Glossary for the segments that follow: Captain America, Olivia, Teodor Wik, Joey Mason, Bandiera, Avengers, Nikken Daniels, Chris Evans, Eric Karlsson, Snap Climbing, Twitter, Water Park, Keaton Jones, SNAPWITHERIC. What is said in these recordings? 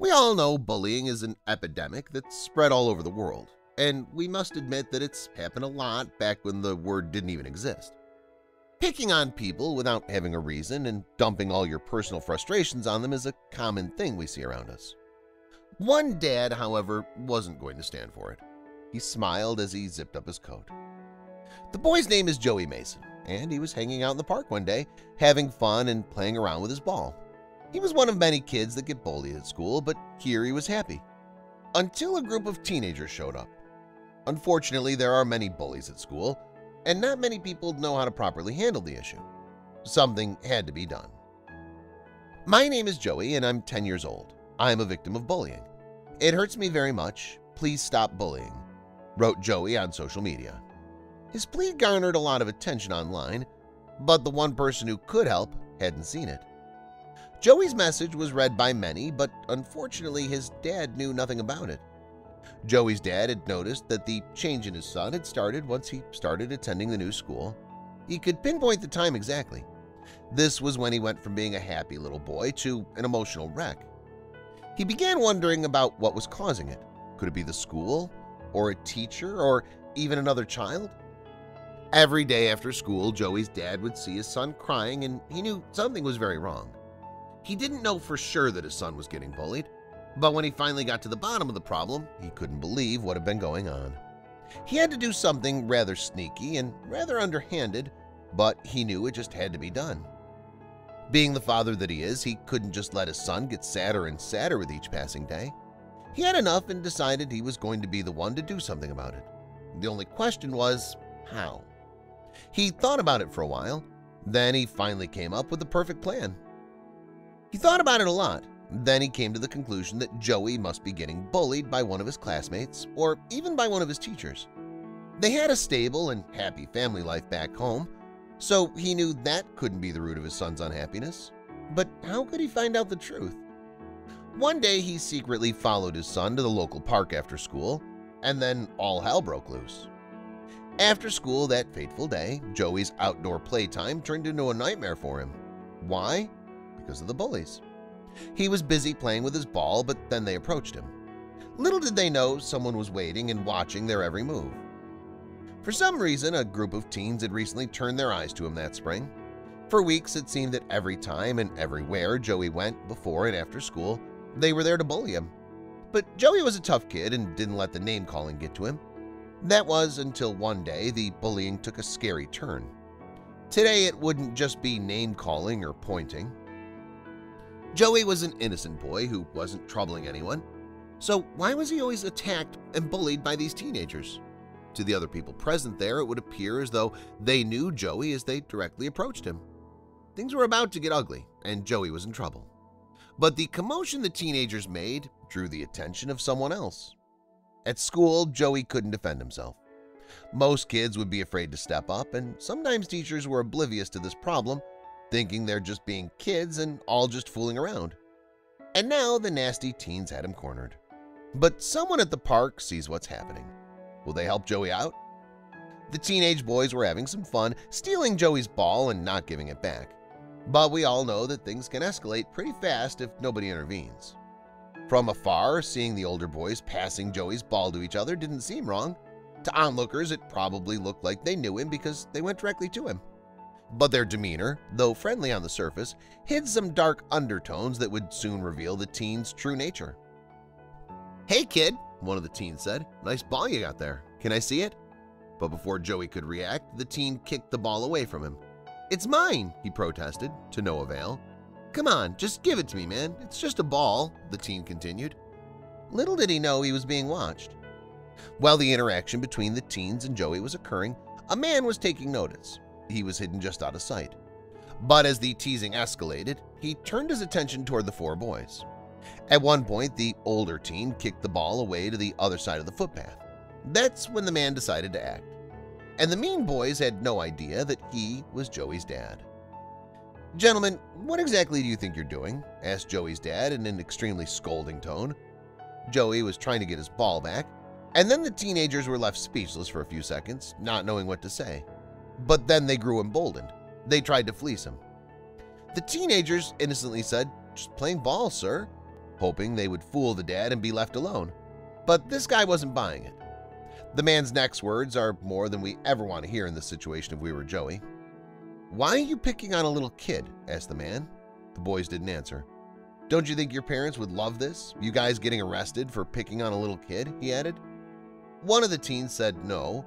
We all know bullying is an epidemic that's spread all over the world, and we must admit that it's happened a lot back when the word didn't even exist. Picking on people without having a reason and dumping all your personal frustrations on them is a common thing we see around us. One dad, however, wasn't going to stand for it. He smiled as he zipped up his coat. The boy's name is Joey Mason, and he was hanging out in the park one day, having fun and playing around with his ball. He was one of many kids that get bullied at school, but here he was happy. Until a group of teenagers showed up. Unfortunately, there are many bullies at school, and not many people know how to properly handle the issue. Something had to be done. My name is Joey, and I'm 10 years old. I'm a victim of bullying. It hurts me very much. Please stop bullying, wrote Joey on social media. His plea garnered a lot of attention online, but the one person who could help hadn't seen it. Joey's message was read by many, but unfortunately his dad knew nothing about it. Joey's dad had noticed that the change in his son had started once he started attending the new school. He could pinpoint the time exactly. This was when he went from being a happy little boy to an emotional wreck. He began wondering about what was causing it. Could it be the school, or a teacher, or even another child? Every day after school, Joey's dad would see his son crying, and he knew something was very wrong. He didn't know for sure that his son was getting bullied, but when he finally got to the bottom of the problem, he couldn't believe what had been going on. He had to do something rather sneaky and rather underhanded, but he knew it just had to be done. Being the father that he is, he couldn't just let his son get sadder and sadder with each passing day. He had enough and decided he was going to be the one to do something about it. The only question was, how? He thought about it for a while, then he finally came up with the perfect plan. He thought about it a lot, then he came to the conclusion that Joey must be getting bullied by one of his classmates or even by one of his teachers. They had a stable and happy family life back home, so he knew that couldn't be the root of his son's unhappiness. But how could he find out the truth? One day he secretly followed his son to the local park after school, and then all hell broke loose. After school that fateful day, Joey's outdoor playtime turned into a nightmare for him. Why? Because of the bullies. He was busy playing with his ball, but then they approached him. Little did they know someone was waiting and watching their every move. For some reason, a group of teens had recently turned their eyes to him that spring. For weeks, it seemed that every time and everywhere Joey went before and after school, they were there to bully him. But Joey was a tough kid and didn't let the name-calling get to him. That was until one day the bullying took a scary turn. Today, it wouldn't just be name-calling or pointing. Joey was an innocent boy who wasn't troubling anyone, so why was he always attacked and bullied by these teenagers? To the other people present there, it would appear as though they knew Joey as they directly approached him. Things were about to get ugly, and Joey was in trouble. But the commotion the teenagers made drew the attention of someone else. At school, Joey couldn't defend himself. Most kids would be afraid to step up, and sometimes teachers were oblivious to this problem, thinking they're just being kids and all just fooling around. And now the nasty teens had him cornered. But someone at the park sees what's happening. Will they help Joey out? The teenage boys were having some fun, stealing Joey's ball and not giving it back. But we all know that things can escalate pretty fast if nobody intervenes. From afar, seeing the older boys passing Joey's ball to each other didn't seem wrong. To onlookers, it probably looked like they knew him because they went directly to him. But their demeanor, though friendly on the surface, hid some dark undertones that would soon reveal the teen's true nature. "Hey kid," one of the teens said, "nice ball you got there. Can I see it?" But before Joey could react, the teen kicked the ball away from him. "It's mine," he protested, to no avail. "Come on, just give it to me, man. It's just a ball," the teen continued. Little did he know he was being watched. While the interaction between the teens and Joey was occurring, a man was taking notice. He was hidden just out of sight. But as the teasing escalated, he turned his attention toward the four boys. At one point, the older teen kicked the ball away to the other side of the footpath. That's when the man decided to act. And the mean boys had no idea that he was Joey's dad. "Gentlemen, what exactly do you think you're doing?" asked Joey's dad in an extremely scolding tone. Joey was trying to get his ball back, and then the teenagers were left speechless for a few seconds, not knowing what to say. But then they grew emboldened. They tried to fleece him. The teenagers innocently said, "Just playing ball, sir." hoping they would fool the dad and be left alone. But this guy wasn't buying it. The man's next words are more than we ever want to hear in this situation if we were Joey. "Why are you picking on a little kid?" asked the man. The boys didn't answer. "Don't you think your parents would love this? You guys getting arrested for picking on a little kid?" he added. One of the teens said no,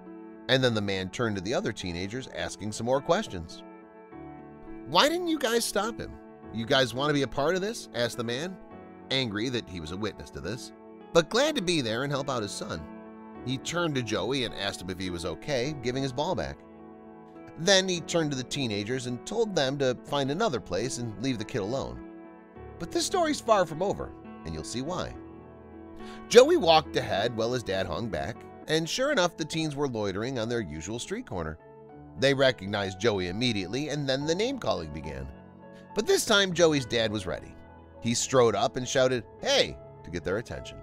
and then the man turned to the other teenagers asking some more questions. "Why didn't you guys stop him? You guys want to be a part of this?" asked the man, angry that he was a witness to this, but glad to be there and help out his son. He turned to Joey and asked him if he was okay, giving his ball back. Then he turned to the teenagers and told them to find another place and leave the kid alone. But this story's far from over, and you'll see why. Joey walked ahead while his dad hung back, and sure enough, the teens were loitering on their usual street corner. They recognized Joey immediately, and then the name-calling began. But this time, Joey's dad was ready. He strode up and shouted, "Hey!" to get their attention.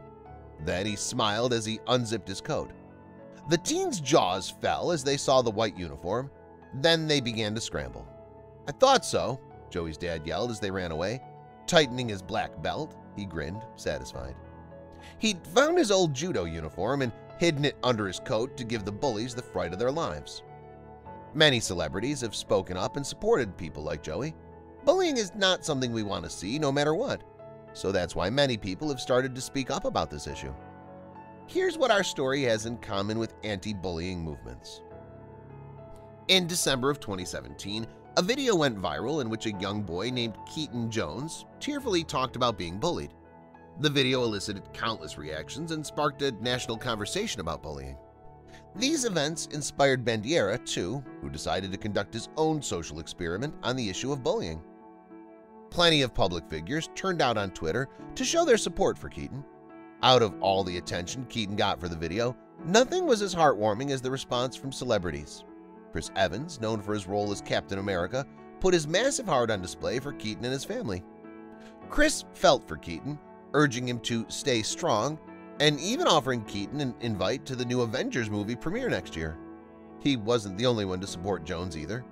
Then he smiled as he unzipped his coat. The teens' jaws fell as they saw the white uniform. Then they began to scramble. "I thought so," Joey's dad yelled as they ran away. Tightening his black belt, he grinned, satisfied. He'd found his old judo uniform and hidden it under his coat to give the bullies the fright of their lives. Many celebrities have spoken up and supported people like Joey. Bullying is not something we want to see, no matter what. So that's why many people have started to speak up about this issue. Here's what our story has in common with anti-bullying movements. In December of 2017, a video went viral in which a young boy named Keaton Jones tearfully talked about being bullied. The video elicited countless reactions and sparked a national conversation about bullying. These events inspired Bandiera, too, who decided to conduct his own social experiment on the issue of bullying. Plenty of public figures turned out on Twitter to show their support for Keaton. Out of all the attention Keaton got for the video, nothing was as heartwarming as the response from celebrities. Chris Evans, known for his role as Captain America, put his massive heart on display for Keaton and his family. Chris felt for Keaton, urging him to stay strong and even offering Keaton an invite to the new Avengers movie premiere next year. He wasn't the only one to support Jones either.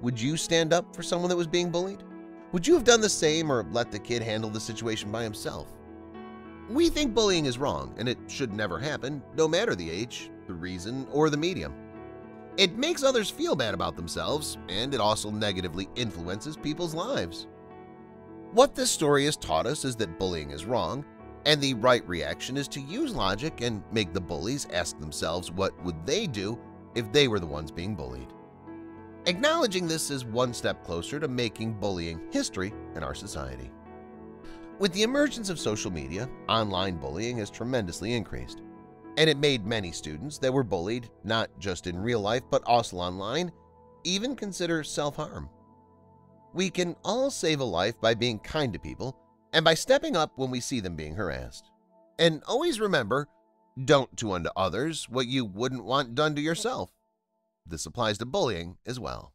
Would you stand up for someone that was being bullied? Would you have done the same or let the kid handle the situation by himself? We think bullying is wrong and it should never happen, no matter the age, the reason, or the medium. It makes others feel bad about themselves, and it also negatively influences people's lives. What this story has taught us is that bullying is wrong, and the right reaction is to use logic and make the bullies ask themselves what would they do if they were the ones being bullied. Acknowledging this is one step closer to making bullying history in our society. With the emergence of social media, online bullying has tremendously increased. And it made many students that were bullied, not just in real life but also online, even consider self-harm. We can all save a life by being kind to people and by stepping up when we see them being harassed. And always remember, don't do unto others what you wouldn't want done to yourself. This applies to bullying as well.